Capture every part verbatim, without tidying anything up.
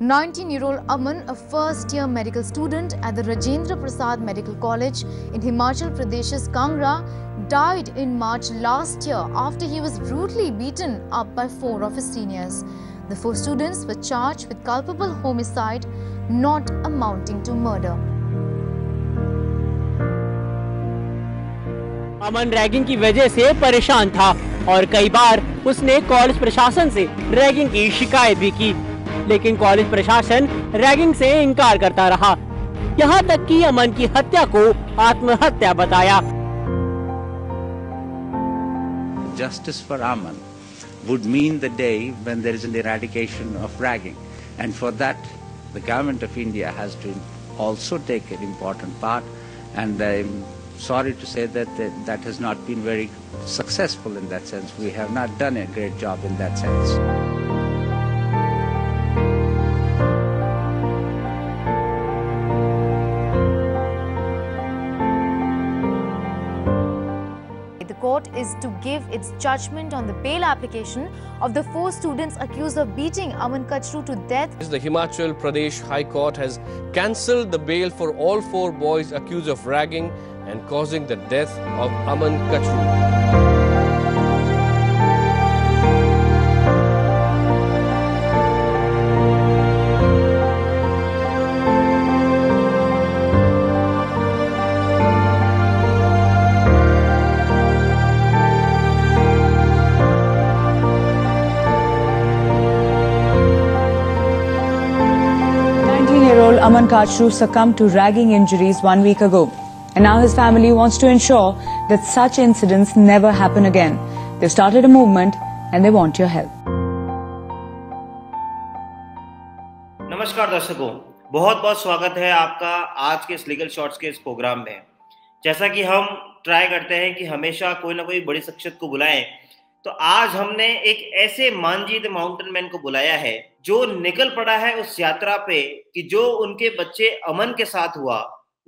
nineteen-year-old Aman, a first-year medical student at the Rajendra Prasad Medical College in Himachal Pradesh's Kangra, died in March last year after he was brutally beaten up by four of his seniors. The four students were charged with culpable homicide, not amounting to murder. Aman ragging की वजह से परेशान था और कई बार उसने college प्रशासन से रैगिंग की शिकायत भी की, लेकिन कॉलेज प्रशासन रैगिंग से इनकार करता रहा, यहाँ तक कि अमन की हत्या को आत्महत्या बताया। Justice for Aman would mean the day when there is an eradication of ragging, and for that the government of India has to also take an important part, and I'm sorry to say that that, that has not been very successful in that sense. We have not done a great job in that sense. Court is to give its judgment on the bail application of the four students accused of beating Aman Kachroo to death. The Himachal Pradesh High Court has cancelled the bail for all four boys accused of ragging and causing the death of Aman Kachroo. Aman Kachroo succumbed to ragging injuries one week ago, and now his family wants to ensure that such incidents never happen again. They've started a movement and they want your help. नमस्कार दर्शकों, बहुत बहुत स्वागत है आपका आज के इस लीगल शॉट्स के इस प्रोग्राम में। जैसा कि हम ट्राई करते हैं कि हमेशा कोई ना कोई बड़ी शख्सियत को बुलाएं, तो आज हमने एक ऐसे मानजीत माउंटेन मैन को बुलाया है जो निकल पड़ा है उस यात्रा पे कि जो उनके बच्चे अमन के साथ हुआ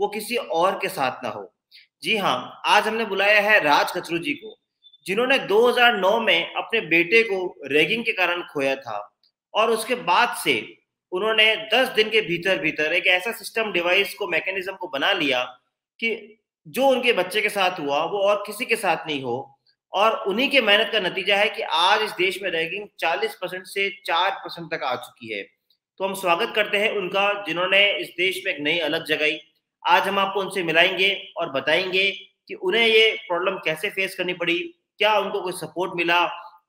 वो किसी और के साथ ना हो। जी हाँ, आज हमने बुलाया है राज कचरू जी को, जिन्होंने दो हज़ार नौ में अपने बेटे को रैगिंग के कारण खोया था और उसके बाद से उन्होंने दस दिन के भीतर भीतर एक ऐसा सिस्टम डिवाइस को मैकेनिज्म को बना लिया कि जो उनके बच्चे के साथ हुआ वो और किसी के साथ नहीं हो, और उन्हीं के मेहनत का नतीजा है कि आज इस देश में रैगिंग चालीस परसेंट से चार परसेंट तक आ चुकी है। तो हम स्वागत करते हैं उनका, जिन्होंने इस देश में एक नई अलग जगाई। आज हम आपको उनसे मिलाएंगे और बताएंगे कि उन्हें ये प्रॉब्लम कैसे फेस करनी पड़ी, क्या उनको कोई सपोर्ट मिला,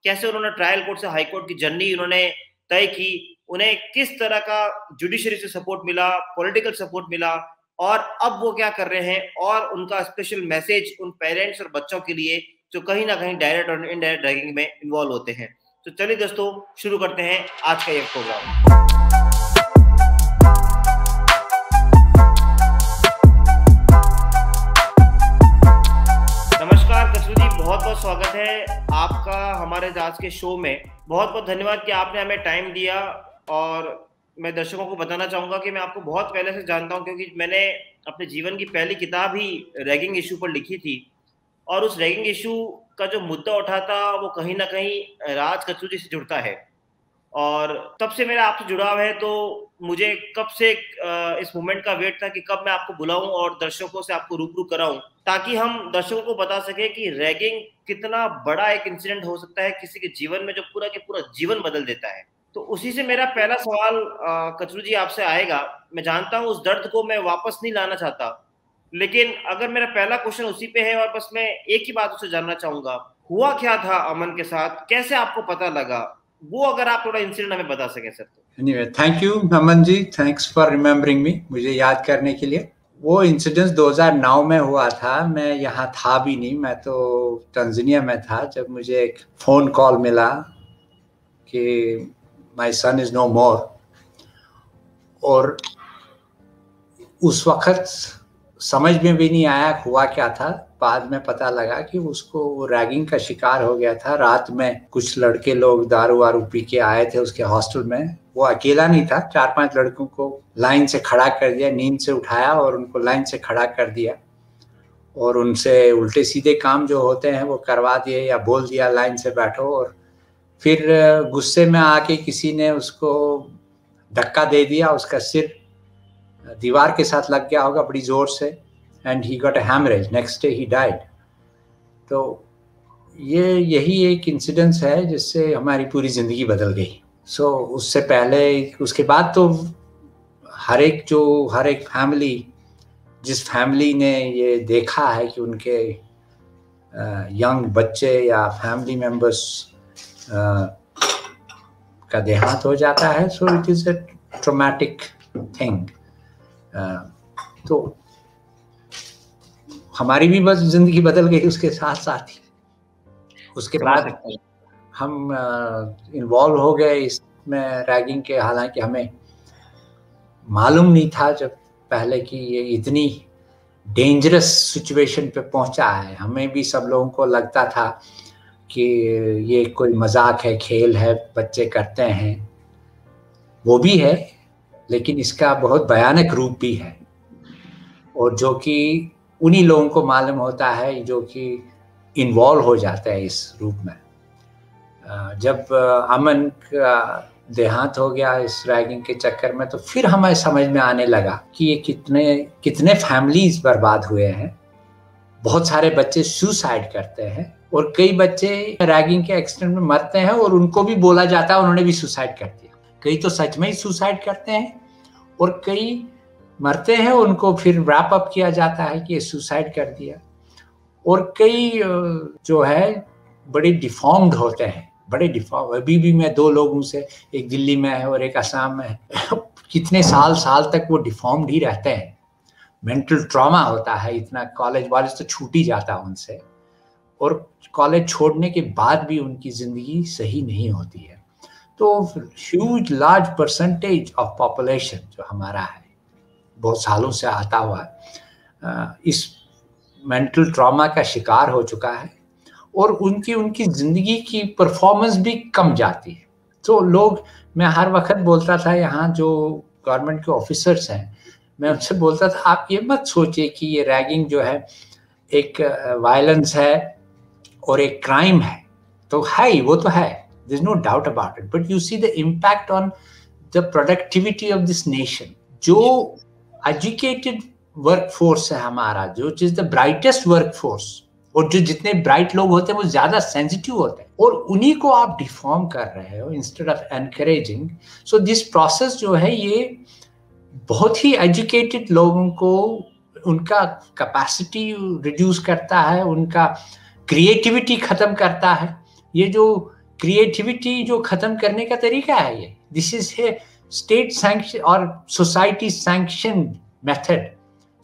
कैसे उन्होंने ट्रायल कोर्ट से हाई कोर्ट की जर्नी उन्होंने तय की, उन्हें किस तरह का जुडिशरी से सपोर्ट मिला, पॉलिटिकल सपोर्ट मिला, और अब वो क्या कर रहे हैं, और उनका स्पेशल मैसेज उन पेरेंट्स और बच्चों के लिए जो कहीं ना कहीं डायरेक्ट और इनडायरेक्ट रैगिंग में इन्वॉल्व होते हैं। तो चलिए दोस्तों, शुरू करते हैं आज का ये प्रोग्राम। नमस्कार कचरू जी, बहुत बहुत स्वागत है आपका हमारे आज के शो में। बहुत बहुत धन्यवाद कि आपने हमें टाइम दिया, और मैं दर्शकों को बताना चाहूंगा कि मैं आपको बहुत पहले से जानता हूँ, क्योंकि मैंने अपने जीवन की पहली किताब ही रैगिंग इशू पर लिखी थी, और उस रैगिंग इशू का जो मुद्दा उठा था वो कहीं ना कहीं राज कचरू जी से जुड़ता है, और तब से मेरा आपसे जुड़ाव है। तो मुझे कब से इस मोमेंट का वेट था कि कब मैं आपको बुलाऊं और दर्शकों से आपको रूबरू कराऊं, ताकि हम दर्शकों को बता सके कि रैगिंग कितना बड़ा एक इंसिडेंट हो सकता है किसी के जीवन में, जो पूरा के पूरा जीवन बदल देता है। तो उसी से मेरा पहला सवाल कचरू जी आपसे आएगा। मैं जानता हूँ उस दर्द को मैं वापस नहीं लाना चाहता, लेकिन अगर मेरा पहला क्वेश्चन उसी पे है, और बस मैं एक ही बात उससे जानना चाहूंगा, हुआ क्या था अमन के साथ, कैसे आपको पता लगा, वो अगर आप थोड़ा इंसिडेंट हमें बता सकें sir. Anyway, thank you Aman ji, thanks for remembering me, मुझे याद करने के लिए। वो इंसिडेंट दो हज़ार नौ में हुआ था, मैं यहाँ था भी नहीं, मैं तो तंजानिया में था, जब मुझे एक फोन कॉल मिला कि माई सन इज नो मोर, और उस वक्त समझ में भी नहीं आया हुआ क्या था। बाद में पता लगा कि उसको रैगिंग का शिकार हो गया था। रात में कुछ लड़के लोग दारू वारू पी के आए थे उसके हॉस्टल में, वो अकेला नहीं था, चार पांच लड़कों को लाइन से खड़ा कर दिया, नींद से उठाया और उनको लाइन से खड़ा कर दिया, और उनसे उल्टे सीधे काम जो होते हैं वो करवा दिए, या बोल दिया लाइन से बैठो। और फिर गुस्से में आके किसी ने उसको धक्का दे दिया, उसका सिर दीवार के साथ लग गया होगा बड़ी जोर से, and he got a haemorrhage, next day he died. तो ये यही एक इंसिडेंस है जिससे हमारी पूरी ज़िंदगी बदल गई। सो so, उससे पहले उसके बाद तो हर एक जो हर एक फैमिली जिस फैमिली ने ये देखा है कि उनके यंग बच्चे या फैमिली मेम्बर्स का देहांत हो जाता है, so it is a traumatic thing. तो हमारी भी बस जिंदगी बदल गई उसके साथ साथ ही। उसके बाद हम इन्वॉल्व uh, हो गए इसमें रैगिंग के, हालांकि हमें मालूम नहीं था जब पहले कि ये इतनी डेंजरस सिचुएशन पे पहुंचा है। हमें भी सब लोगों को लगता था कि ये कोई मजाक है, खेल है, बच्चे करते हैं, वो भी है, लेकिन इसका बहुत भयानक रूप भी है, और जो कि उन्हीं लोगों को मालूम होता है जो कि इन्वॉल्व हो जाता है इस रूप में। जब अमन का देहांत हो गया इस रैगिंग के चक्कर में, तो फिर हमें समझ में आने लगा कि ये कितने कितने फैमिलीज बर्बाद हुए हैं। बहुत सारे बच्चे सुसाइड करते हैं, और कई बच्चे रैगिंग के एक्सीडेंट में मरते हैं, और उनको भी बोला जाता है उन्होंने भी सुसाइड कर दिया। कई तो सच में ही सुसाइड करते हैं, और कई मरते हैं, उनको फिर रैप अप किया जाता है कि ये सुसाइड कर दिया। और कई जो है बड़े डिफॉर्म्ड होते हैं, बड़े डिफॉर्म। अभी भी मैं दो लोगों से, एक दिल्ली में है और एक असम में है, कितने साल साल तक वो डिफॉर्म्ड ही रहते हैं। मेंटल ट्रॉमा होता है इतना, कॉलेज वालेज तो छूट ही जाता है उनसे, और कॉलेज छोड़ने के बाद भी उनकी ज़िंदगी सही नहीं होती है। तो huge large percentage of population जो हमारा है, बहुत सालों से आता हुआ है, इस मेंटल ट्रॉमा का शिकार हो चुका है, और उनकी उनकी ज़िंदगी की परफॉर्मेंस भी कम जाती है। तो लोग, मैं हर वक्त बोलता था, यहाँ जो गवर्नमेंट के ऑफिसर्स हैं, मैं उनसे बोलता था आप ये मत सोचिए कि ये रैगिंग जो है एक वायलेंस है और एक क्राइम है। तो है ही, वो तो है, there is no doubt about it, but you see the impact on the productivity of this nation. जो एजुकेटेड वर्क फोर्स है हमारा, जो is the brightest work force, और जो जितने ब्राइट लोग होते हैं वो ज़्यादा सेंसिटिव होते हैं, और उन्हीं को आप डिफॉर्म कर रहे हो instead of encouraging. So this process जो है, ये बहुत ही एजुकेटेड लोगों को, उनका कैपेसिटी रिड्यूस करता है, उनका क्रिएटिविटी ख़त्म करता है। ये जो क्रिएटिविटी जो ख़त्म करने का तरीका है, ये this is a state sanction और सोसाइटी सैंक्शन मेथड।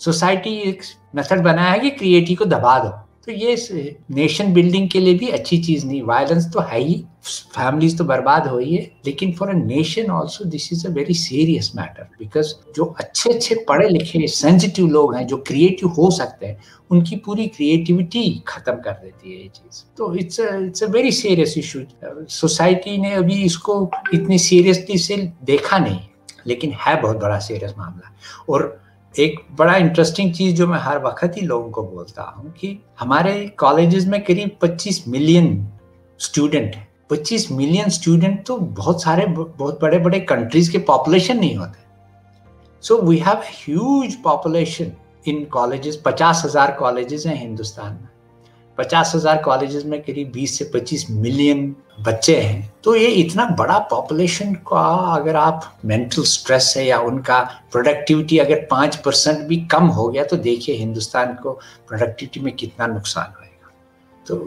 सोसाइटी एक मेथड बनाया है कि क्रिएटिविटी को दबा दो। तो ये नेशन बिल्डिंग के लिए भी अच्छी चीज़ नहीं। वायलेंस तो है ही, फैमिलीज तो बर्बाद हो ही है, लेकिन for a nation also this is a very serious matter, because जो अच्छे अच्छे पढ़े लिखे सेंसिटिव लोग हैं, जो क्रिएटिव हो सकते हैं, उनकी पूरी क्रिएटिविटी ख़त्म कर देती है ये चीज़। तो it's it's a very serious issue. Society ने अभी इसको इतनी सीरियसली से देखा नहीं, लेकिन है बहुत बड़ा सीरियस मामला। और एक बड़ा इंटरेस्टिंग चीज़ जो मैं हर वक्त ही लोगों को बोलता हूँ कि हमारे कॉलेजेस में करीब पच्चीस मिलियन स्टूडेंट हैं। पच्चीस मिलियन स्टूडेंट तो बहुत सारे बहुत बड़े बड़े कंट्रीज़ के पॉपुलेशन नहीं होते। So we have huge population in colleges. पचास हज़ार कॉलेजेस हैं हिंदुस्तान में। पचास हज़ार कॉलेजेस में करीब बीस से पच्चीस मिलियन बच्चे हैं। तो ये इतना बड़ा पॉपुलेशन का अगर आप मेंटल स्ट्रेस है या उनका प्रोडक्टिविटी अगर पाँच परसेंट भी कम हो गया, तो देखिए हिंदुस्तान को प्रोडक्टिविटी में कितना नुकसान होएगा। तो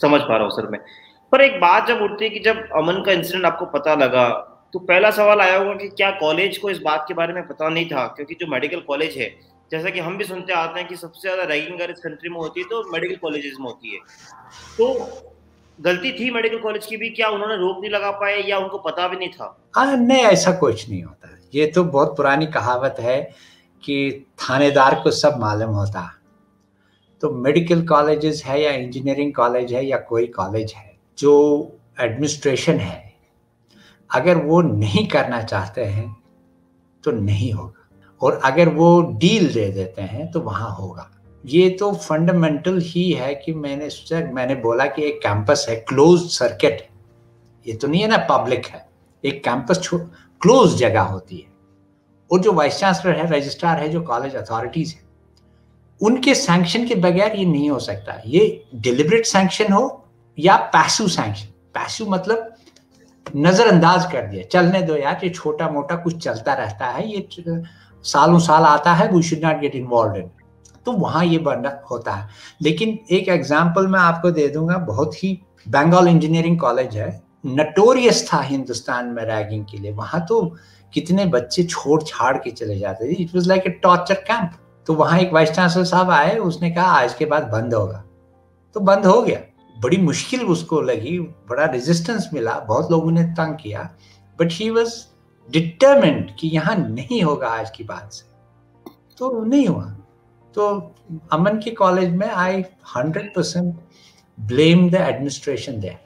समझ पा रहा हूँ सर मैं। पर एक बात जब उठती है कि जब अमन का इंसिडेंट आपको पता लगा, तो पहला सवाल आया होगा कि क्या कॉलेज को इस बात के बारे में पता नहीं था? क्योंकि जो मेडिकल कॉलेज है, जैसा कि हम भी सुनते आते हैं कि सबसे ज़्यादा रैगिंग अगर इस कंट्री में होती है तो मेडिकल कॉलेजेस में होती है। तो गलती थी मेडिकल कॉलेज की भी? क्या उन्होंने रोक नहीं लगा पाए या उनको पता भी नहीं था? हाँ नहीं, ऐसा कुछ नहीं होता। ये तो बहुत पुरानी कहावत है कि थानेदार को सब मालूम होता। तो मेडिकल कॉलेजेस है या इंजीनियरिंग कॉलेज है या कोई कॉलेज है, जो एडमिनिस्ट्रेशन है, अगर वो नहीं करना चाहते हैं तो नहीं होगा, और अगर वो डील दे देते हैं तो वहाँ होगा। ये तो फंडामेंटल ही है कि मैंने मैंने बोला कि एक कैंपस है, क्लोज सर्किट है, ये तो नहीं है ना पब्लिक है, एक कैंपस क्लोज जगह होती है, और जो वाइस चांसलर है, रजिस्ट्रार है, जो कॉलेज अथॉरिटीज है, उनके सैंक्शन के बगैर ये नहीं हो सकता। ये डिलिबरेट सैंक्शन हो या पैसिव सैंक्शन। पैसिव मतलब नजरअंदाज कर दिया, चलने दो यार, ये छोटा मोटा कुछ चलता रहता है, ये सालों साल आता है, we should not get involve in. तो वहाँ ये बनना होता है। लेकिन एक एग्जाम्पल मैं आपको दे दूंगा, बहुत ही, बंगाल इंजीनियरिंग कॉलेज है, नटोरियस था हिंदुस्तान में रैगिंग के लिए। वहाँ तो कितने बच्चे छोड़ छाड़ के चले जाते थे, it was like a torture camp. तो वहाँ एक वाइस चांसलर साहब आए, उसने कहा आज के बाद बंद होगा, तो बंद हो गया। बड़ी मुश्किल उसको लगी, बड़ा रेजिस्टेंस मिला, बहुत लोगों ने तंग किया, बट ही वॉज डिटर्मिन्ड कि यहाँ नहीं होगा आज की बात से, तो नहीं हुआ। तो अमन के कॉलेज में I hundred percent blame the administration there,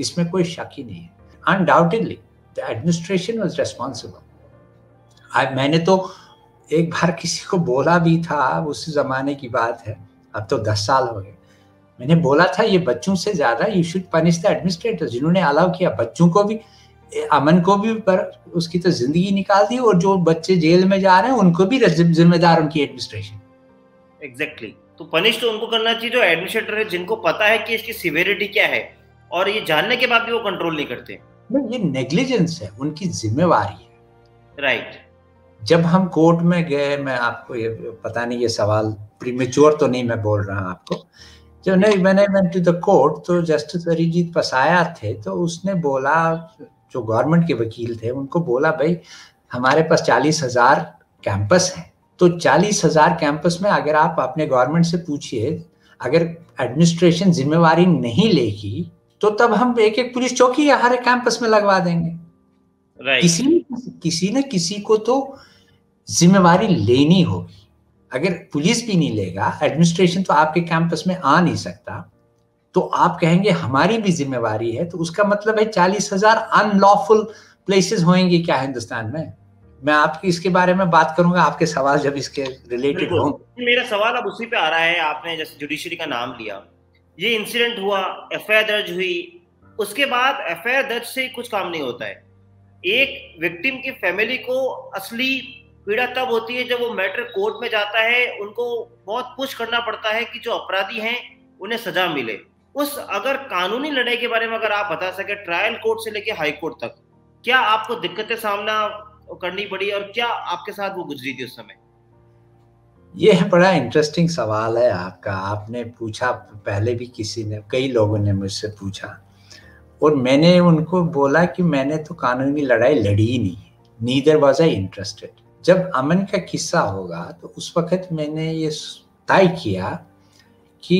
इसमें कोई शक ही नहीं है। Undoubtedly the administration was responsible. मैंने तो एक बार किसी को बोला भी था, उस जमाने की बात है, अब तो दस साल हो गए, मैंने बोला था ये बच्चों से ज़्यादा you should punish the administrators, जिन्होंने अलाउ किया बच्चों को भी, अमन को भी, पर उसकी तो जिंदगी निकाल दी, और जो बच्चे जेल में जा रहे हैं उनको भी जिम्मेदार उनकी एडमिनिस्ट्रेशन। Exactly exactly. तो पनिश तो उनको करना चाहिए जो एडमिनिस्ट्रेटर है, जिनको पता है कि इसकी सिवियरिटी क्या है, और ये जानने के बाद भी वो कंट्रोल नहीं करते। ये नेग्लिजेंस है, उनकी जिम्मेवारी है। Right right. जब हम कोर्ट में गए, मैं आपको ये पता नहीं, ये सवाल प्रीमेच्योर तो नहीं मैं बोल रहा हूँ आपको, जब नहीं मैंने वेंट टू द कोर्ट, तो जस्टिस अरिजीत पसाया थे, तो उसने बोला, जो गवर्नमेंट के वकील थे, उनको बोला भाई हमारे पास चालीस हजार कैंपस हैं, तो चालीस हजार कैंपस में अगर आप अपने गवर्नमेंट से पूछिए, अगर एडमिनिस्ट्रेशन जिम्मेवारी नहीं लेगी तो तब हम एक एक पुलिस चौकी हर कैंपस में लगवा देंगे। right. किसी किसी न किसी को तो जिम्मेवारी लेनी होगी। अगर पुलिस भी नहीं लेगा, एडमिनिस्ट्रेशन तो आपके कैंपस में आ नहीं सकता, तो आप कहेंगे हमारी भी जिम्मेवारी है, तो उसका मतलब है चालीस हजार अनलॉफुल प्लेसेस होंगे क्या हिंदुस्तान में? मैं आपकी इसके बारे में बात करूंगा, आपके सवाल जब इसके रिलेटेड होंगे। मेरा सवाल अब उसी पे आ रहा है, आपने जैसे जुडिशरी का नाम लिया, ये इंसिडेंट हुआ, एफआईआर दर्ज हुई, उसके बाद एफआईआर दर्ज से कुछ काम नहीं होता है। एक विक्टिम की फैमिली को असली पीड़ा तब होती है जब वो मैटर कोर्ट में जाता है, उनको बहुत पुश करना पड़ता है कि जो अपराधी हैं उन्हें सजा मिले। उस अगर कानूनी लड़ाई के बारे में अगर आप बता सके, ट्रायल कोर्ट से लेके हाई कोर्ट तक, क्या आपको दिक्कतें सामना करनी पड़ी, और क्या आपके साथ वो गुजरी थी उस समय? यह बड़ा इंटरेस्टिंग सवाल है आपका, आपने पूछा। पहले भी किसी ने, कई लोगों ने मुझसे पूछा, और मैंने उनको बोला कि मैंने तो कानूनी लड़ाई लड़ी ही नहीं, नीदर वॉज आई इंटरेस्टेड। जब अमन का किस्सा होगा तो उस वक्त मैंने ये तय किया कि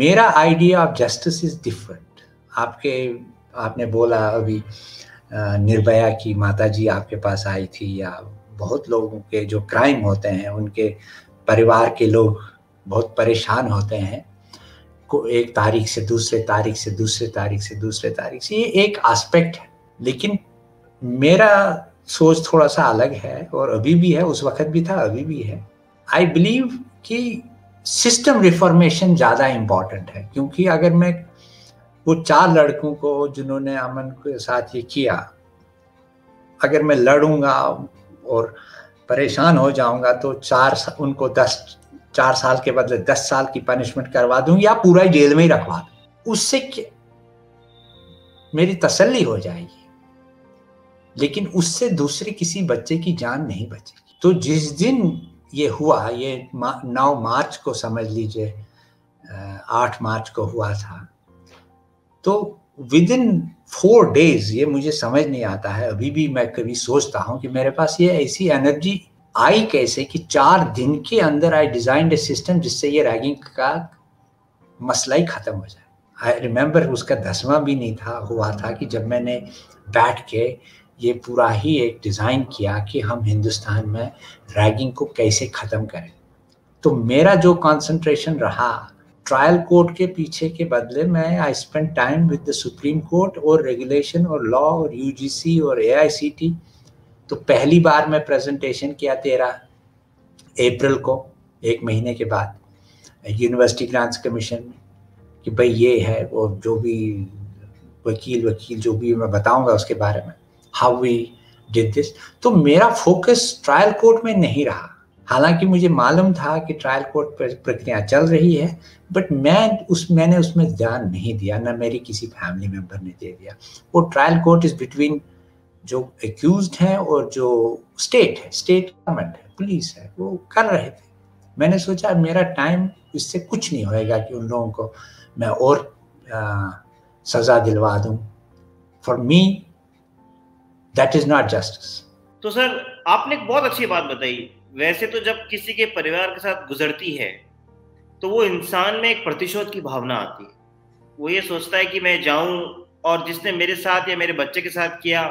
मेरा idea of justice is different. आपके आपने बोला अभी निर्भया की माताजी आपके पास आई थी, या बहुत लोगों के जो क्राइम होते हैं उनके परिवार के लोग बहुत परेशान होते हैं, को एक तारीख से दूसरे तारीख से दूसरे तारीख से दूसरे तारीख से, ये एक एस्पेक्ट है। लेकिन मेरा सोच थोड़ा सा अलग है, और अभी भी है, उस वक्त भी था, अभी भी है। आई बिलीव कि सिस्टम रिफॉर्मेशन ज़्यादा इम्पॉर्टेंट है, क्योंकि अगर मैं वो चार लड़कों को जिन्होंने अमन के साथ ये किया, अगर मैं लड़ूंगा और परेशान हो जाऊंगा तो चार उनको दस चार साल के बदले दस साल की पनिशमेंट करवा दूँ, या पूरा जेल में ही रखवा दूँ, उससे क्या मेरी तसल्ली हो जाएगी, लेकिन उससे दूसरे किसी बच्चे की जान नहीं बचेगी। तो जिस दिन ये हुआ, ये नौ मार्च को समझ लीजिए, आठ मार्च को हुआ था, तो विद इन फोर डेज, ये मुझे समझ नहीं आता है, अभी भी मैं कभी सोचता हूँ कि मेरे पास ये ऐसी एनर्जी आई कैसे कि चार दिन के अंदर आई डिज़ाइंड ए सिस्टम जिससे ये रैगिंग का मसला ही ख़त्म हो जाए। आई रिमेम्बर उसका दसवां भी नहीं था, हुआ था कि जब मैंने बैठ के ये पूरा ही एक डिज़ाइन किया कि हम हिंदुस्तान में रैगिंग को कैसे ख़त्म करें। तो मेरा जो कंसंट्रेशन रहा ट्रायल कोर्ट के पीछे के बदले में, I spend time with the supreme court और रेगुलेशन और लॉ और यूजीसी और एआईसीटी। तो पहली बार मैं प्रेजेंटेशन किया तेरह अप्रैल को, एक महीने के बाद, यूनिवर्सिटी ग्रांट्स कमीशन में, कि भाई ये है, और जो भी वकील वकील जो भी मैं बताऊँगा उसके बारे में हाउ वी डिड दिस। तो मेरा फोकस ट्रायल कोर्ट में नहीं रहा, हालांकि मुझे मालूम था कि ट्रायल कोर्ट प्रक्रिया चल रही है, बट मैं उस मैंने उसमें ध्यान नहीं दिया, ना मेरी किसी फैमिली मेम्बर ने दे दिया। वो ट्रायल कोर्ट इज बिटवीन जो एक्यूज्ड हैं और जो स्टेट है, स्टेट गवर्नमेंट है, पुलिस है, वो कर रहे थे। मैंने सोचा मेरा टाइम इससे कुछ नहीं होएगा कि उन लोगों को मैं और आ, सजा दिलवा दूं। For me that is not justice. तो सर आपने एक बहुत अच्छी बात बताई। वैसे तो जब किसी के परिवार के साथ गुजरती है तो वो इंसान में एक प्रतिशोध की भावना आती है, वो ये सोचता है कि मैं जाऊं और जिसने मेरे साथ या मेरे बच्चे के साथ किया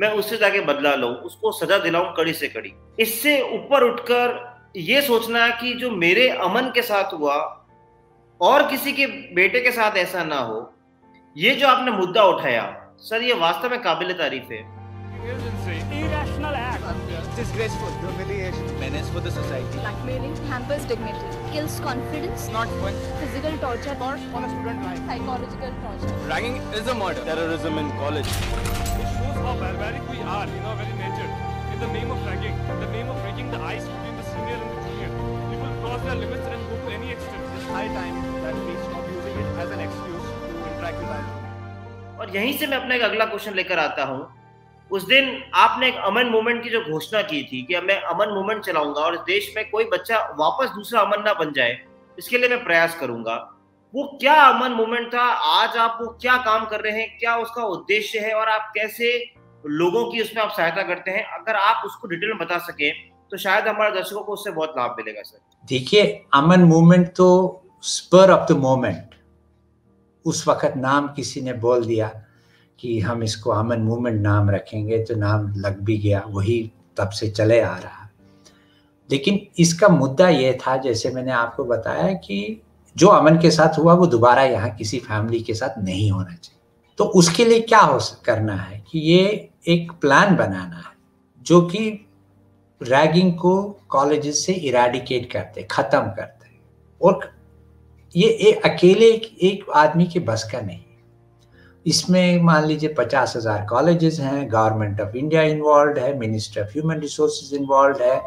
मैं उससे जाके बदला लूं, उसको सजा दिलाऊं कड़ी से कड़ी। इससे ऊपर उठकर ये सोचना कि जो मेरे अमन के साथ हुआ और किसी के बेटे के साथ ऐसा ना हो, ये जो आपने मुद्दा उठाया सर ये वास्तव में काबिल तारीफ है। Disgraceful, humiliation, menace for the society, blackmailing, hampers dignity, kills confidence, not fun, physical torture, or on a student life, psychological torture. Ragging is a murder, terrorism in college. It shows how barbaric we are in our very nature. In the name of ragging, in the name of breaking the ice between the senior and the junior, people cross their limits and go to any extent. It's high time that we stop using it as an excuse to interact with others. और यहीं से मैं अपना एक अगला question लेकर आता हूँ। उस दिन आपने एक अमन मूवमेंट की जो घोषणा की थी कि मैं अमन मूवमेंट चलाऊंगा और देश में कोई बच्चा वापस दूसरा अमन ना बन जाए, इसके लिए मैं प्रयास करूंगा, वो क्या अमन मूवमेंट था? आज आप वो क्या काम कर रहे हैं, क्या उसका उद्देश्य है और आप कैसे लोगों की उसमें आप सहायता करते हैं? अगर आप उसको डिटेल में बता सके तो शायद हमारे दर्शकों को उससे बहुत लाभ मिलेगा। सर देखिए, अमन मूवमेंट तो स्पर ऑफ द मोमेंट, उस वक्त नाम किसी ने बोल दिया कि हम इसको अमन मूवमेंट नाम रखेंगे, तो नाम लग भी गया, वही तब से चले आ रहा। लेकिन इसका मुद्दा ये था, जैसे मैंने आपको बताया, कि जो अमन के साथ हुआ वो दोबारा यहाँ किसी फैमिली के साथ नहीं होना चाहिए। तो उसके लिए क्या हो करना है कि ये एक प्लान बनाना है जो कि रैगिंग को कॉलेजेस से इराडिकेट करते, ख़त्म करते। और ये एक अकेले एक आदमी के बस का नहीं। इसमें मान लीजिए पचास हज़ार कॉलेजेस हैं, गवर्नमेंट ऑफ इंडिया इन्वॉल्व है, ministry of human resource involve है,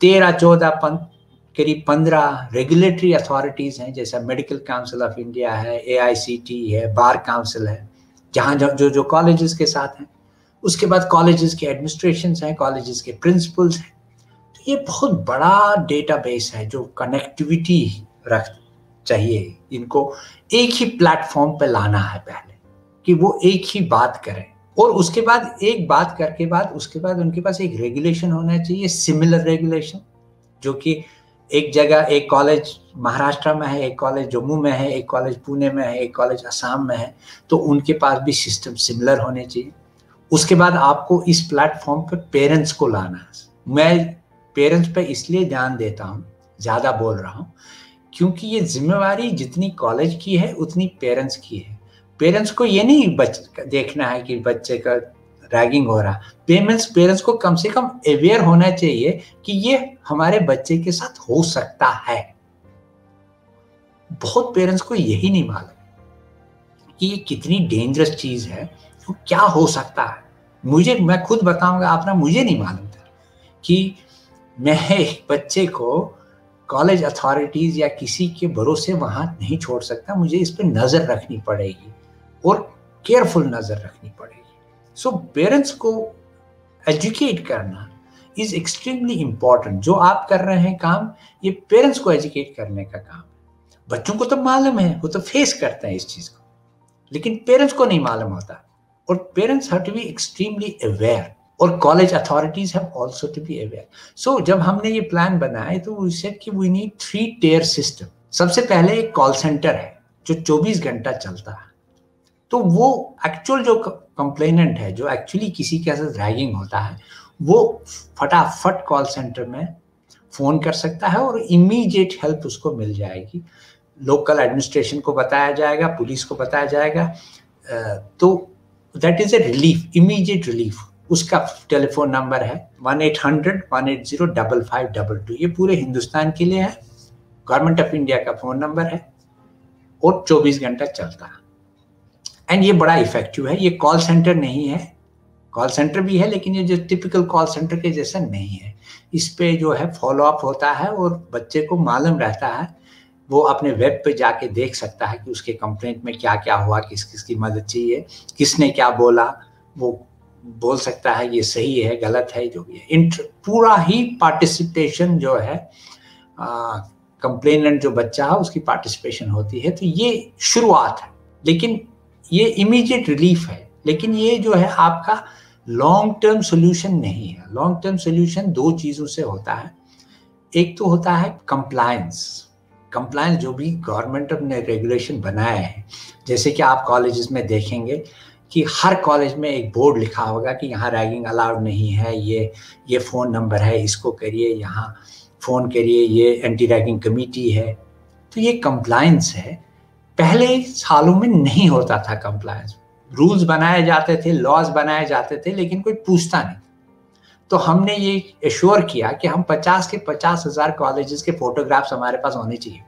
तेरह चौदह करीब पंद्रह रेगुलेटरी अथॉरिटीज़ हैं, जैसा मेडिकल काउंसिल ऑफ इंडिया है, एआईसीटी है, बार काउंसिल है, जहाँ जो जो कॉलेजेस के साथ हैं। उसके बाद कॉलेजेस के एडमिनिस्ट्रेशन हैं, कॉलेजेस के प्रिंसिपल्स हैं। तो ये बहुत बड़ा डेटाबेस है जो कनेक्टिविटी रख चाहिए, इनको एक ही प्लेटफॉर्म पर लाना है पहले, कि वो एक ही बात करें। और उसके बाद एक बात करके बाद उसके बाद उनके पास एक रेगुलेशन होना चाहिए, सिमिलर रेगुलेशन, जो कि एक जगह एक कॉलेज महाराष्ट्र में है, एक कॉलेज जम्मू में है, एक कॉलेज पुणे में है, एक कॉलेज असम में है, तो उनके पास भी सिस्टम सिमिलर होने चाहिए। उसके बाद आपको इस प्लेटफॉर्म पर पेरेंट्स को लाना है। मैं पेरेंट्स पर इसलिए ध्यान देता हूँ, ज़्यादा बोल रहा हूँ, क्योंकि ये जिम्मेवारी जितनी कॉलेज की है उतनी पेरेंट्स की है। पेरेंट्स को ये नहीं बच देखना है कि बच्चे का रैगिंग हो रहा, पेरेंट्स पेरेंट्स को कम से कम अवेयर होना चाहिए कि ये हमारे बच्चे के साथ हो सकता है। बहुत पेरेंट्स को यही नहीं मालूम कि ये कितनी डेंजरस चीज़ है, तो क्या हो सकता है। मुझे, मैं खुद बताऊंगा आप ना, मुझे नहीं मालूम था कि मैं एक बच्चे को कॉलेज अथॉरिटीज़ या किसी के भरोसे वहाँ नहीं छोड़ सकता, मुझे इस पर नज़र रखनी पड़ेगी और केयरफुल नज़र रखनी पड़ेगी। सो पेरेंट्स को एजुकेट करना इज़ एक्सट्रीमली इम्पॉर्टेंट। जो आप कर रहे हैं काम, ये पेरेंट्स को एजुकेट करने का काम है। बच्चों को तो मालूम है, वो तो फेस करते हैं इस चीज़ को, लेकिन पेरेंट्स को नहीं मालूम होता। और parents have to be extremely aware, और college authorities have also to be aware. So जब हमने ये प्लान बनाए तो वी सेड कि we need three tier system. सबसे पहले एक कॉल सेंटर है जो चौबीस घंटा चलता है, तो वो एक्चुअल जो कंप्लेनेंट है, जो एक्चुअली किसी के साथ रैगिंग होता है, वो फटाफट कॉल सेंटर में फ़ोन कर सकता है और इमीडिएट हेल्प उसको मिल जाएगी। लोकल एडमिनिस्ट्रेशन को बताया जाएगा, पुलिस को बताया जाएगा, तो that is a relief, immediate relief. उसका टेलीफोन नंबर है one eight hundred one eight zero double five double two. ये पूरे हिंदुस्तान के लिए है, गवर्नमेंट ऑफ इंडिया का फ़ोन नंबर है और चौबीस घंटा चलता है। एंड ये बड़ा इफ़ेक्टिव है। ये कॉल सेंटर नहीं है, कॉल सेंटर भी है, लेकिन ये जो टिपिकल कॉल सेंटर के जैसा नहीं है। इस पे जो है फॉलो अप होता है और बच्चे को मालूम रहता है, वो अपने वेब पे जाके देख सकता है कि उसके कंप्लेंट में क्या क्या हुआ, किस किस की मदद चाहिए, किसने क्या बोला, वो बोल सकता है ये सही है गलत है जो भी है। इंटर पूरा ही पार्टिसिपेशन जो है कंप्लेनेंट जो बच्चा है उसकी पार्टिसिपेशन होती है। तो ये शुरुआत है, लेकिन ये इमीडिएट रिलीफ है, लेकिन ये जो है आपका लॉन्ग टर्म सोल्यूशन नहीं है। लॉन्ग टर्म सोल्यूशन दो चीज़ों से होता है, एक तो होता है कंप्लायंस। कंप्लायंस जो भी गवर्नमेंट ने रेगुलेशन बनाए हैं, जैसे कि आप कॉलेजेस में देखेंगे कि हर कॉलेज में एक बोर्ड लिखा होगा कि यहाँ रैगिंग अलाउड नहीं है, ये ये फ़ोन नंबर है इसको करिए, यहाँ फ़ोन करिए, ये एंटी रैगिंग कमेटी है। तो ये कंप्लायंस है। पहले सालों में नहीं होता था कंप्लायंस, रूल्स बनाए जाते थे, लॉज बनाए जाते थे, लेकिन कोई पूछता नहीं। तो हमने ये एश्योर किया कि हम पचास के पचास हज़ार कॉलेजेस के फोटोग्राफ्स हमारे पास होने चाहिए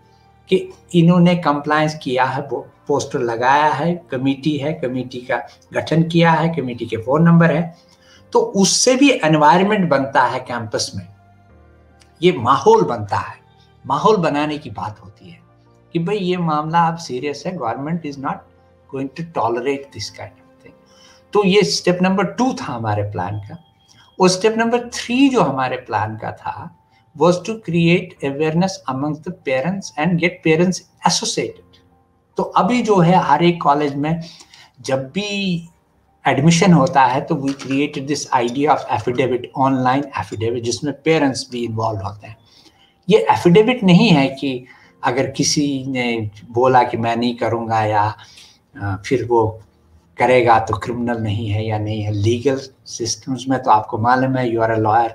कि इन्होंने कंप्लायंस किया है, पोस्टर लगाया है, कमेटी है, कमेटी का गठन किया है, कमेटी के फ़ोन नंबर है। तो उससे भी एनवायरनमेंट बनता है कैंपस में, ये माहौल बनता है। माहौल बनाने की बात होती है कि भाई ये मामला अब सीरियस है, government is not going to tolerate this kind of thing. तो ये स्टेप नंबर टू था हमारे प्लान का। और स्टेप नंबर थ्री जो हमारे प्लान का था was to create awareness amongst the parents and get parents associated। तो अभी जो है हर एक कॉलेज में जब भी एडमिशन होता है तो we created this idea of affidavit, online affidavit, जिसमें parents भी involved होते हैं। ये affidavit नहीं है कि अगर किसी ने बोला कि मैं नहीं करूँगा या फिर वो करेगा तो क्रिमिनल नहीं है या नहीं है। लीगल सिस्टम्स में तो आपको मालूम है, यू आर अ लॉयर,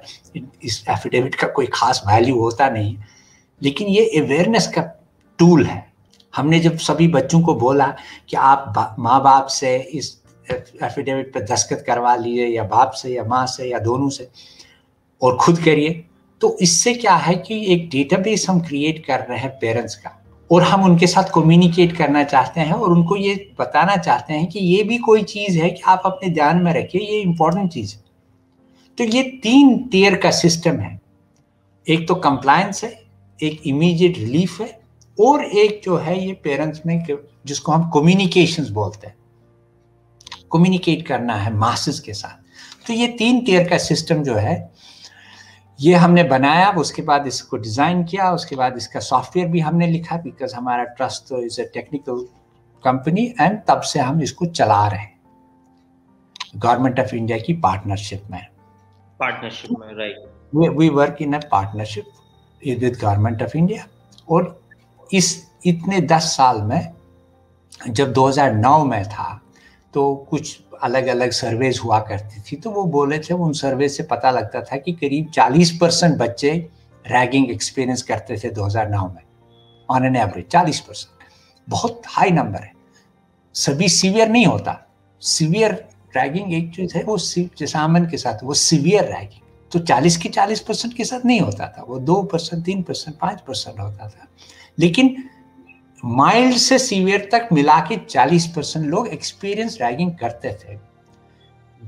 इस एफिडेविट का कोई खास वैल्यू होता नहीं, लेकिन ये अवेयरनेस का टूल है। हमने जब सभी बच्चों को बोला कि आप माँ बाप से इस एफिडेविट पर दस्तखत करवा लीजिए, या बाप से या माँ से या दोनों से, और खुद करिए, तो इससे क्या है कि एक डेटाबेस हम क्रिएट कर रहे हैं पेरेंट्स का, और हम उनके साथ कम्युनिकेट करना चाहते हैं और उनको ये बताना चाहते हैं कि ये भी कोई चीज़ है कि आप अपने ध्यान में रखिए, ये इम्पोर्टेंट चीज़ है। तो ये तीन टियर का सिस्टम है, एक तो कंप्लायंस है, एक इमीडिएट रिलीफ है, और एक जो है ये पेरेंट्स में जिसको हम कम्युनिकेशंस बोलते हैं, कम्युनिकेट करना है मासेस के साथ। तो ये तीन टियर का सिस्टम जो है ये हमने बनाया, उसके बाद इसको डिज़ाइन किया, उसके बाद इसका सॉफ्टवेयर भी हमने लिखा, बिकॉज हमारा ट्रस्ट तो is a technical company, and तब से हम इसको चला रहे हैं गवर्नमेंट ऑफ इंडिया की पार्टनरशिप में। पार्टनरशिप में right, we work in a partnership with government of India. और इस इतने दस साल में, जब दो हज़ार नौ में था तो कुछ अलग अलग सर्वेज हुआ करती थी, तो वो बोले थे, उन सर्वे से पता लगता था कि करीब चालीस परसेंट बच्चे रैगिंग एक्सपीरियंस करते थे दो हज़ार नौ में, ऑन एन एवरेज चालीस परसेंट, बहुत हाई नंबर है। सभी सीवियर नहीं होता, सीवियर रैगिंग एक चीज़ है, वो सामान के साथ वो सीवियर रैगिंग तो चालीस की चालीस परसेंट के साथ नहीं होता था, वो दो परसेंट तीन परसेंट पाँच परसेंट होता था, लेकिन माइल्ड से सीवियर तक मिला के चालीस परसेंट लोग एक्सपीरियंस रैगिंग करते थे।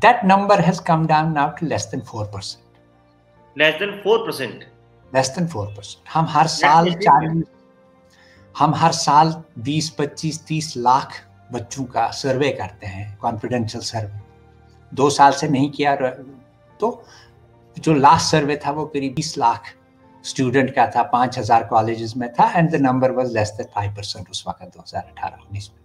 That number has come down now to less than four percent, less than four percent, less than four percent. हम हर साल चालीस हम हर साल बीस पच्चीस तीस लाख बच्चों का सर्वे करते हैं, कॉन्फिडेंशियल सर्वे, दो साल से नहीं किया। तो जो लास्ट सर्वे था वो करीब बीस लाख स्टूडेंट का था, पाँच हज़ार कॉलेजेस में था, and the number was less than five percent उस वक्त दो हज़ार अठारह उन्नीस में।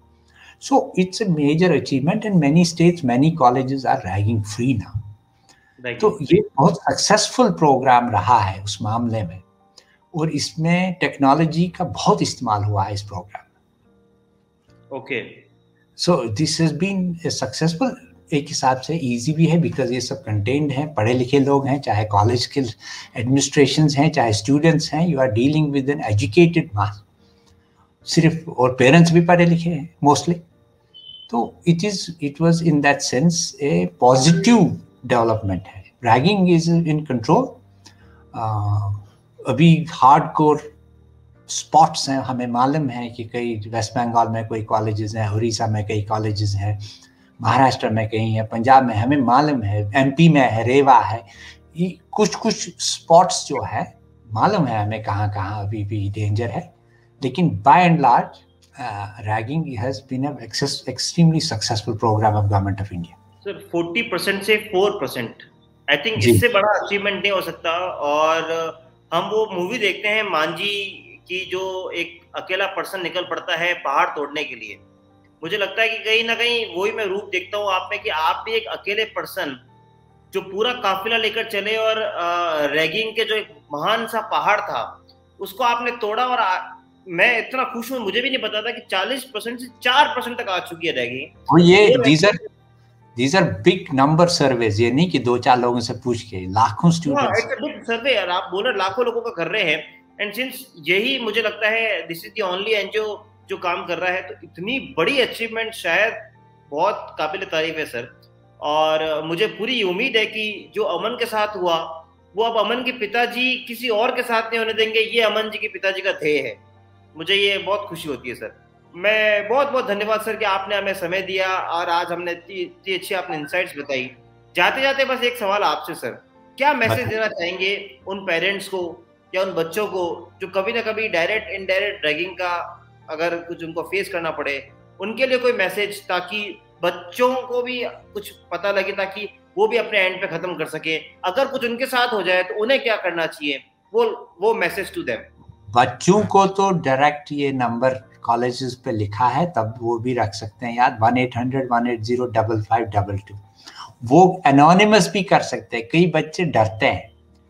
So it's a major achievement, and many states many colleges are ragging free now. तो ये बहुत सक्सेसफुल प्रोग्राम रहा है उस मामले में, और इसमें टेक्नोलॉजी का बहुत इस्तेमाल हुआ है इस प्रोग्राम में। Okay, so this has been successful. एक हिसाब से इजी भी है, बिकॉज ये सब कंटेंड हैं, पढ़े लिखे लोग हैं, चाहे कॉलेज के एडमिनिस्ट्रेशंस हैं, चाहे स्टूडेंट्स हैं, you are dealing with an educated mass सिर्फ, और पेरेंट्स भी पढ़े लिखे हैं मोस्टली। तो it is it was in that sense a positive development है। Ragging is in control. अभी हार्डकोर स्पॉट्स हैं, हमें मालूम है कि कई वेस्ट बंगाल में कोई कॉलेजेस हैं, उड़ीसा में कई कॉलेजेस हैं, महाराष्ट्र में कहीं है, पंजाब में, हमें मालूम है, एमपी में है, रेवा है, ये कुछ कुछ स्पॉट्स जो है मालूम है हमें कहाँ कहाँ अभी भी डेंजर है, लेकिन by and large ragging has been a extremely successful programme of government of India. Sir चालीस परसेंट से चार परसेंट आई थिंक इससे बड़ा अचीवमेंट नहीं हो सकता। और हम वो मूवी देखते हैं मांझी की, जो एक अकेला पर्सन निकल पड़ता है पहाड़ तोड़ने के लिए। मुझे लगता है कि कहीं ना कहीं वही मैं रूप देखता हूँ आप में, कि आप भी एक अकेले पर्सन जो पूरा काफिला लेकर चले और रैगिंग के जो एक महान सा पहाड़ था उसको आपने तोड़ा। और आ, मैं इतना खुश हूँ, मुझे भी नहीं पता था कि चालीस परसेंट से चार परसेंट तक आ चुकी है रैगिंग। और ये these are these are big number surveys, ये नहीं कि दो चार लोगों से पूछ के, लाखों स्टूडेंट्स बिग सर्वे यार, आप बोल रहे लाखों लोगों का कर रहे हैं। एंड सिंस यही मुझे लगता है this is the only NGO जो काम कर रहा है, तो इतनी बड़ी अचीवमेंट शायद बहुत काबिल तारीफ है सर। और मुझे पूरी उम्मीद है कि जो अमन के साथ हुआ वो अब अमन के पिताजी किसी और के साथ नहीं होने देंगे, ये अमन जी के पिताजी का ध्येय है। मुझे ये बहुत खुशी होती है सर। मैं बहुत बहुत धन्यवाद सर कि आपने हमें समय दिया और आज हमने इतनी अच्छी आपने इंसाइट्स बताई। जाते जाते बस एक सवाल आपसे सर, क्या मैसेज देना चाहेंगे उन पेरेंट्स को या उन बच्चों को जो कभी ना कभी डायरेक्ट इनडायरेक्ट रैगिंग का अगर कुछ उनको फेस करना पड़े, उनके लिए कोई मैसेज, ताकि बच्चों को भी कुछ पता लगे, ताकि वो भी अपने एंड पे खत्म कर सके, अगर कुछ उनके साथ हो जाए तो उन्हें क्या करना चाहिए, वो वो मैसेज टू देम। बच्चों को तो डायरेक्ट ये नंबर कॉलेजेस पे लिखा है, तब वो भी रख सकते हैं याद, one eight hundred one eight zero double five double two. वो एनोनिमस भी कर सकते हैं। कई बच्चे डरते हैं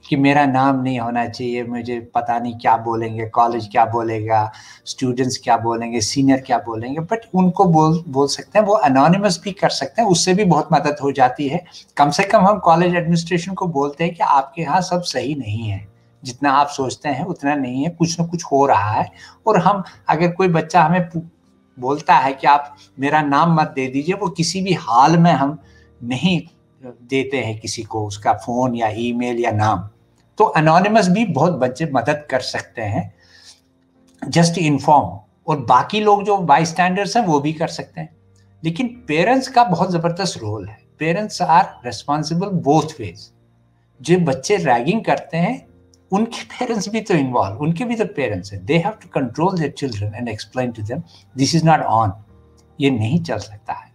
कि मेरा नाम नहीं होना चाहिए, मुझे पता नहीं क्या बोलेंगे, कॉलेज क्या बोलेगा, स्टूडेंट्स क्या बोलेंगे, सीनियर क्या बोलेंगे, बट उनको बोल बोल सकते हैं, वो अनोनिमस भी कर सकते हैं, उससे भी बहुत मदद हो जाती है। कम से कम हम कॉलेज एडमिनिस्ट्रेशन को बोलते हैं कि आपके यहाँ सब सही नहीं है, जितना आप सोचते हैं उतना नहीं है, कुछ ना कुछ हो रहा है। और हम अगर कोई बच्चा हमें बोलता है कि आप मेरा नाम मत दे दीजिए, वो किसी भी हाल में हम नहीं देते हैं किसी को उसका फ़ोन या ईमेल या नाम, तो अनोनिमस भी बहुत बच्चे मदद कर सकते हैं, जस्ट इन्फॉर्म। और बाकी लोग जो बाईस्टैंडर्स हैं वो भी कर सकते हैं, लेकिन पेरेंट्स का बहुत ज़बरदस्त रोल है। Parents are responsible both ways. जो बच्चे रैगिंग करते हैं उनके पेरेंट्स भी तो इन्वॉल्व, उनके भी तो पेरेंट्स हैं, they have to control their children and explain to them this is not on, ये नहीं चल सकता है।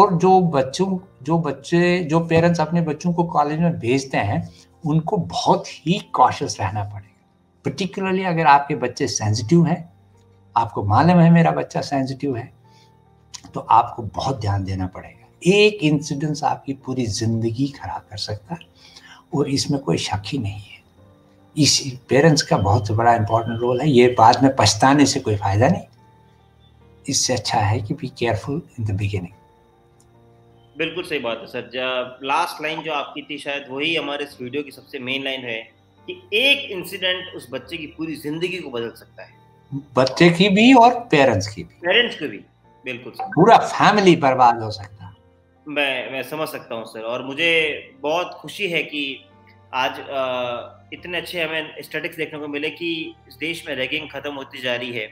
और जो बच्चों जो बच्चे जो पेरेंट्स अपने बच्चों को कॉलेज में भेजते हैं उनको बहुत ही कॉशियस रहना पड़ेगा, पर्टिकुलरली अगर आपके बच्चे सेंसिटिव हैं, आपको मालूम है मेरा बच्चा सेंसिटिव है, तो आपको बहुत ध्यान देना पड़ेगा। एक इंसिडेंस आपकी पूरी ज़िंदगी खराब कर सकता है और इसमें कोई शक ही नहीं है। इस पेरेंट्स का बहुत बड़ा इम्पोर्टेंट रोल है। ये बाद में पछताने से कोई फ़ायदा नहीं, इससे अच्छा है कि be careful in the beginning. बिल्कुल सही बात है सर। लास्ट लाइन जो आपकी थी शायद वही हमारे इस वीडियो की सबसे मेन लाइन है कि एक इंसिडेंट उस बच्चे की पूरी जिंदगी को बदल सकता है, बच्चे की भी और पेरेंट्स की भी, पेरेंट्स की भी, बिल्कुल सर। पूरा फैमिली बर्बाद हो सकता है। मैं मैं समझ सकता हूं सर, और मुझे बहुत खुशी है कि आज आ, इतने अच्छे हमें स्टैटिस्टिक्स देखने को मिले कि इस देश में रैगिंग खत्म होती जा रही है।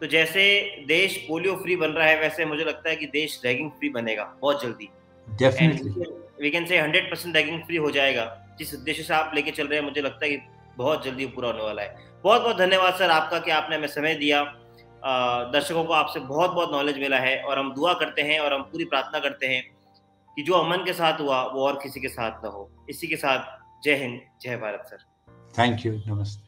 तो जैसे देश पोलियो फ्री बन रहा है, वैसे मुझे लगता है कि देश रैगिंग फ्री बनेगा बहुत जल्दी। Definitely we can say hundred percent ragging free हो जाएगा। जिस उद्देश्य से आप लेके चल रहे हैं मुझे लगता है कि बहुत जल्दी पूरा होने वाला है। बहुत बहुत धन्यवाद सर आपका कि आपने हमें समय दिया। दर्शकों को आपसे बहुत बहुत नॉलेज मिला है और हम दुआ करते हैं और हम पूरी प्रार्थना करते हैं कि जो अमन के साथ हुआ वो और किसी के साथ ना हो। इसी के साथ जय हिंद, जय भारत सर। थैंक यू, नमस्ते।